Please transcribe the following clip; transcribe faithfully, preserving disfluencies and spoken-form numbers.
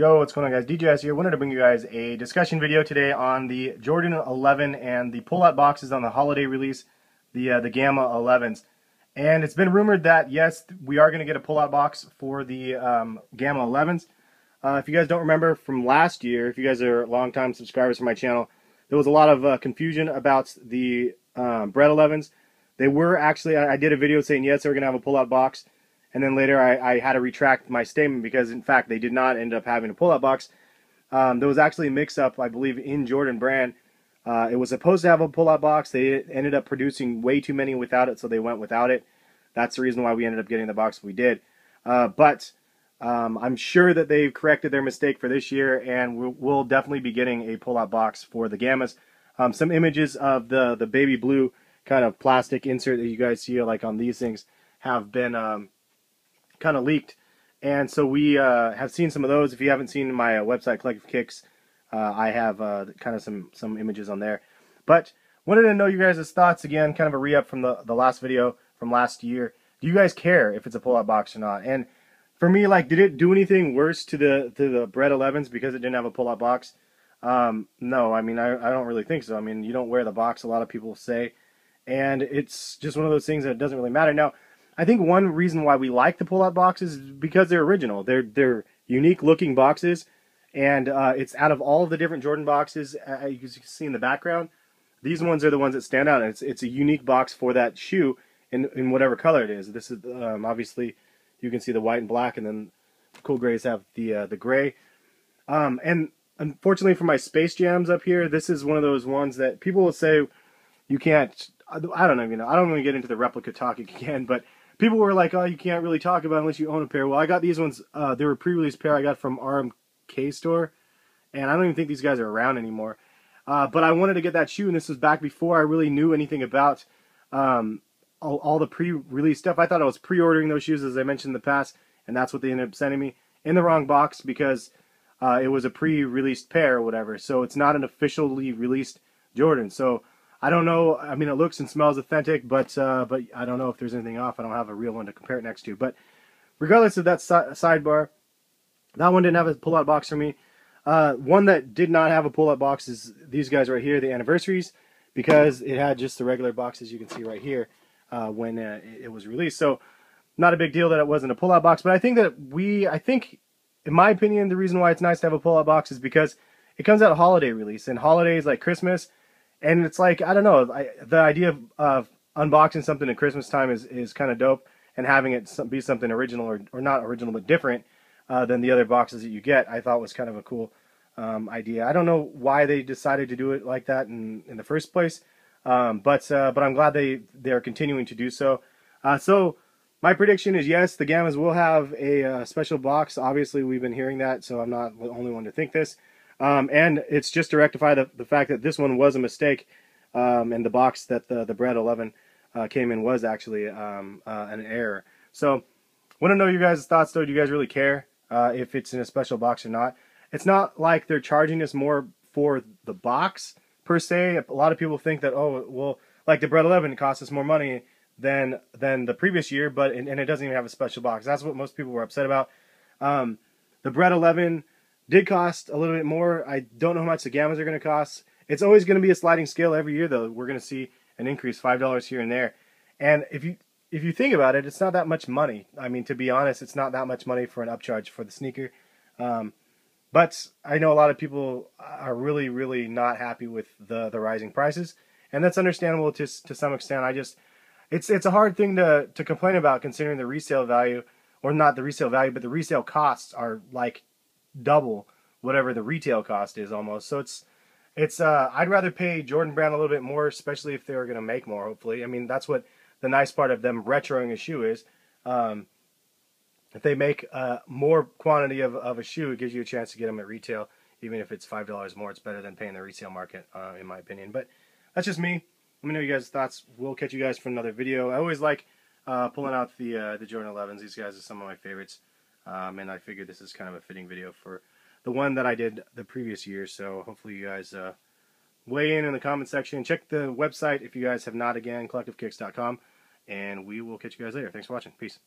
Yo, what's going on, guys? D J S here. Wanted to bring you guys a discussion video today on the Jordan eleven and the pullout boxes on the holiday release, the uh, the Gamma elevens. And it's been rumored that yes, we are going to get a pullout box for the um, Gamma elevens. Uh, if you guys don't remember from last year, if you guys are longtime subscribers to my channel, there was a lot of uh, confusion about the uh, Bred elevens. They were actually, I, I did a video saying yes, they were going to have a pullout box. And then later I, I had to retract my statement because, in fact, they did not end up having a pull-out box. Um, there was actually a mix-up, I believe, in Jordan Brand. Uh, it was supposed to have a pull-out box. They ended up producing way too many without it, so they went without it. That's the reason why we ended up getting the box we did. Uh, but um, I'm sure that they've corrected their mistake for this year, and we'll, we'll definitely be getting a pull-out box for the Gammas. Um, some images of the, the baby blue kind of plastic insert that you guys see like on these things have been... Um, kind of leaked, and so we uh, have seen some of those. If you haven't seen my uh, website, Collective Kicks, uh, I have uh, kind of some some images on there. But wanted to know you guys' thoughts again, kind of a re-up from the, the last video from last year. Do you guys care if it's a pull-out box or not? And for me, like, did it do anything worse to the to the Bred elevens because it didn't have a pull-out box? Um, no, I mean, I, I don't really think so. I mean, you don't wear the box, a lot of people say, and it's just one of those things that it doesn't really matter. Now, I think one reason why we like the pull-out boxes is because they're original. They're they're unique-looking boxes, and uh, it's out of all the different Jordan boxes, uh, you can see in the background, these ones are the ones that stand out. It's it's a unique box for that shoe in in whatever color it is. This is um, obviously you can see the white and black, and then Cool Grays have the uh, the gray. Um, and unfortunately for my Space Jams up here, this is one of those ones that people will say you can't. I don't even know. I don't want to get into the replica talk again, but. People were like, oh, you can't really talk about it unless you own a pair. Well, I got these ones. Uh, they were a pre-release pair I got from R M K Store. And I don't even think these guys are around anymore. Uh, but I wanted to get that shoe, and this was back before I really knew anything about um, all, all the pre-release stuff. I thought I was pre-ordering those shoes, as I mentioned in the past, and that's what they ended up sending me. In the wrong box because uh, it was a pre-released pair or whatever. So it's not an officially released Jordan. So... I don't know, I mean, it looks and smells authentic, but uh, but I don't know if there's anything off. I don't have a real one to compare it next to. But regardless of that si sidebar, that one didn't have a pull-out box for me. Uh, one that did not have a pull-out box is these guys right here, the Anniversaries, because it had just the regular boxes you can see right here uh, when uh, it was released. So not a big deal that it wasn't a pull-out box, but I think that we, I think, in my opinion, the reason why it's nice to have a pull-out box is because it comes out a holiday release, and holidays like Christmas, and it's like, I don't know, I, the idea of, of unboxing something at Christmas time is, is kind of dope, and having it be something original, or, or not original, but different uh, than the other boxes that you get, I thought was kind of a cool um, idea. I don't know why they decided to do it like that in, in the first place, um, but uh, but I'm glad they, they are continuing to do so. Uh, so my prediction is yes, the Gammas will have a uh, special box. Obviously, we've been hearing that, so I'm not the only one to think this. Um, and it's just to rectify the, the fact that this one was a mistake, um, and the box that the, the Bred eleven uh, came in was actually um, uh, an error. So, want to know your guys' thoughts, though. Do you guys really care uh, if it's in a special box or not? It's not like they're charging us more for the box, per se. A lot of people think that, oh, well, like the Bred eleven costs us more money than than the previous year, but and, and it doesn't even have a special box. That's what most people were upset about. Um, the Bred eleven... did cost a little bit more. I don't know how much the Gammas are going to cost. It's always going to be a sliding scale every year, though. We're going to see an increase, five dollars here and there. And if you if you think about it, it's not that much money. I mean, to be honest, it's not that much money for an upcharge for the sneaker. Um, but I know a lot of people are really, really not happy with the, the rising prices. And that's understandable to, to some extent. I just, it's it's a hard thing to, to complain about, considering the resale value, or not the resale value, but the resale costs are like double whatever the retail cost is almost. So it's it's uh I'd rather pay Jordan Brand a little bit more, especially if they're gonna make more, hopefully. I mean, that's what the nice part of them retroing a shoe is. Um if they make uh more quantity of, of a shoe, it gives you a chance to get them at retail. Even if it's five dollars more, it's better than paying the resale market, uh, in my opinion. But that's just me. Let me know you guys' thoughts. We'll catch you guys for another video. I always like uh pulling out the uh the Jordan elevens. These guys are some of my favorites. Um, and I figured this is kind of a fitting video for the one that I did the previous year. So hopefully you guys uh, weigh in in the comment section. Check the website if you guys have not again, collective kicks dot com. And we will catch you guys later. Thanks for watching. Peace.